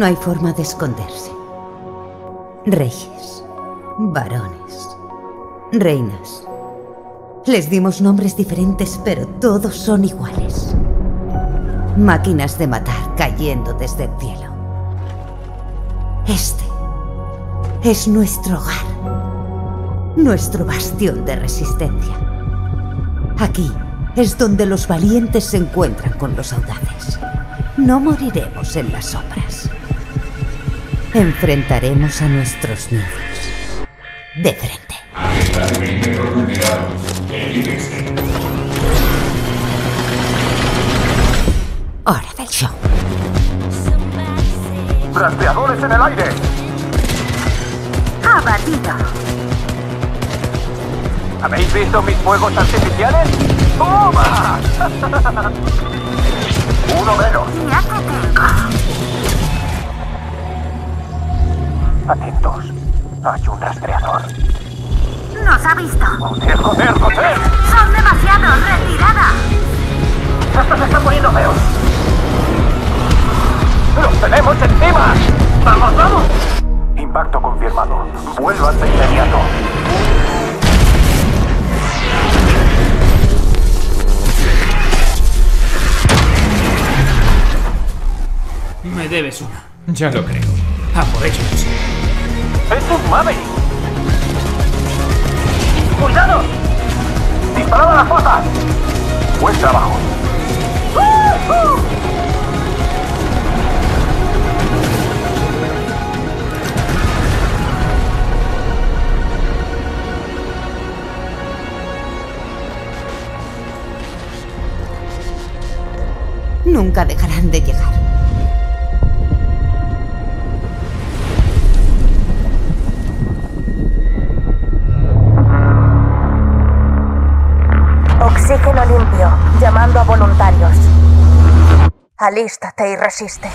No hay forma de esconderse. Reyes, varones, reinas. Les dimos nombres diferentes, pero todos son iguales. Máquinas de matar cayendo desde el cielo. Este es nuestro hogar, nuestro bastión de resistencia. Aquí es donde los valientes se encuentran con los audaces. No moriremos en las sombras. Enfrentaremos a nuestros miedos de frente. Hora del show. Rastreadores en el aire. Abatido. ¿Habéis visto mis fuegos artificiales? ¡Toma! Uno menos. Ya te tengo. Atentos. Hay un rastreador. ¡Nos ha visto! ¡Joder, joder, joder! ¡Son demasiados! ¡Retirada! ¡Esto se está poniendo feo! ¡Los tenemos encima! ¡Vamos, vamos! Impacto confirmado. Vuelvan de inmediato. Me debes una. Ya lo creo. A por ellos. ¡Es un Maverick! ¡Cuidado! ¡Disparad a las patas! ¡Buen trabajo! Nunca dejarán de llegar. Oxígeno limpio, llamando a voluntarios. Alístate y resiste.